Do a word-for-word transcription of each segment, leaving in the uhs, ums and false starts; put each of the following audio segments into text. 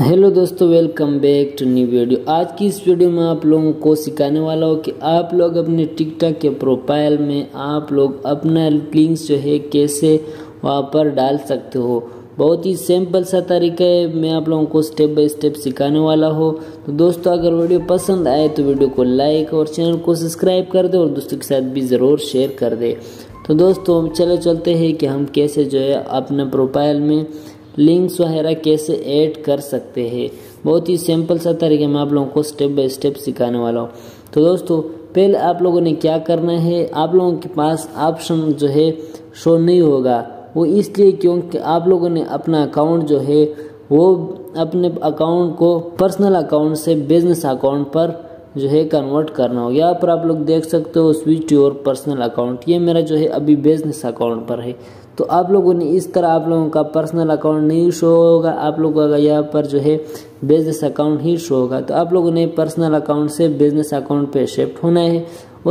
Hello दोस्तों, welcome back to new video. आज की इस वीडियो में आप लोगों को सिखाने वाला हूँ कि आप लोग अपने टिकटॉक के प्रोफाइल में आप लोग अपना लिंक्स जो है कैसे वहाँ पर डाल सकते हो। बहुत ही सिंपल सा तरीका है, मैं आप लोगों को स्टेप बाय स्टेप सिखाने वाला हो। तो दोस्तों, अगर वीडियो पसंद आए तो वीडियो को लाइक और चैनल को सब्सक्राइब कर दे और दोस्तों के साथ भी ज़रूर शेयर कर दे। तो दोस्तों, चलो चलते हैं कि हम कैसे जो है अपने प्रोफाइल में लिंक्स वगैरह कैसे ऐड कर सकते हैं। बहुत ही सिंपल सा तरीके मैं आप लोगों को स्टेप बाय स्टेप सिखाने वाला हूँ। तो दोस्तों, पहले आप लोगों ने क्या करना है, आप लोगों के पास ऑप्शन जो है शो नहीं होगा, वो इसलिए क्योंकि आप लोगों ने अपना अकाउंट जो है वो अपने अकाउंट को पर्सनल अकाउंट से बिजनेस अकाउंट पर जो है कन्वर्ट करना हो। यहाँ पर आप लोग देख सकते हो switch to your personal account. ये मेरा जो है अभी बिजनेस अकाउंट पर है। तो आप लोगों ने इस तरह आप लोगों का पर्सनल अकाउंट नहीं शो होगा, आप लोगों का यहाँ पर जो है बिजनेस अकाउंट ही शो होगा। तो आप लोगों ने पर्सनल अकाउंट से बिजनेस अकाउंट पे शिफ्ट होना है।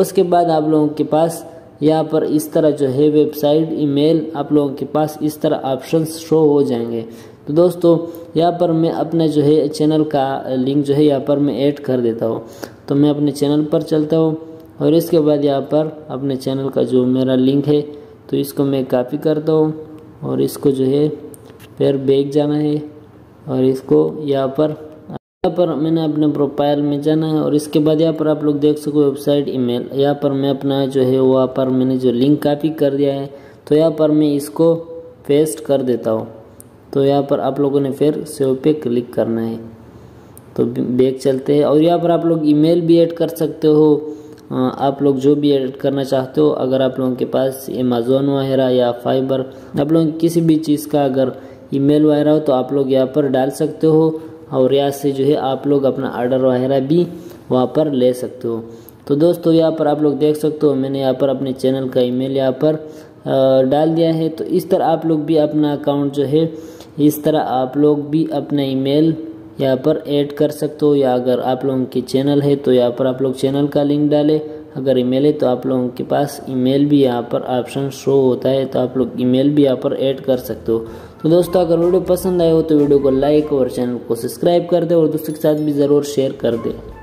उसके बाद आप लोगों के पास यहाँ पर इस तरह जो है वेबसाइट, ईमेल, आप लोगों के पास इस तरह ऑप्शंस शो हो जाएंगे। तो दोस्तों, यहाँ पर मैं अपने जो है चैनल का लिंक जो है यहाँ पर मैं ऐड कर देता हूँ। तो मैं अपने चैनल पर चलता हूँ और इसके बाद यहाँ पर अपने चैनल का जो मेरा लिंक है तो इसको मैं कॉपी करता हूँ और इसको जो है फिर बैक जाना है और इसको यहाँ पर यहाँ पर मैंने अपने प्रोफाइल में जाना है। और इसके बाद यहाँ पर आप लोग देख सको वेबसाइट, ईमेल, यहाँ पर मैं अपना जो है वहाँ पर मैंने जो लिंक कॉपी कर दिया है तो यहाँ पर मैं इसको पेस्ट कर देता हूँ। तो यहाँ पर आप लोगों ने फिर सेव पे क्लिक करना है। तो बैक चलते हैं और यहाँ पर आप लोग ईमेल भी ऐड कर सकते हो। आप लोग जो भी एडिट करना चाहते हो, अगर आप लोगों के पास अमेज़ोन वगैरह या फाइबर, आप लोगों किसी भी चीज़ का अगर ईमेल वगैरह हो तो आप लोग यहाँ पर डाल सकते हो और यहाँ से जो है आप लोग अपना आर्डर वगैरह भी वहाँ पर ले सकते हो। तो दोस्तों, यहाँ पर आप लोग देख सकते हो मैंने यहाँ पर अपने चैनल का ईमेल यहाँ पर डाल दिया है। तो इस तरह आप लोग भी अपना अकाउंट जो है इस तरह आप लोग भी अपना ईमेल यहाँ पर ऐड कर सकते हो। या अगर आप लोगों की चैनल है तो यहाँ पर आप लोग चैनल का लिंक डालें, अगर ईमेल है तो आप लोगों के पास ईमेल भी यहाँ पर ऑप्शन शो होता है तो आप लोग ईमेल भी यहाँ पर ऐड कर सकते हो। तो दोस्तों, अगर वीडियो पसंद आए हो तो वीडियो को लाइक और चैनल को सब्सक्राइब कर दे और दोस्तों के साथ भी ज़रूर शेयर कर दे।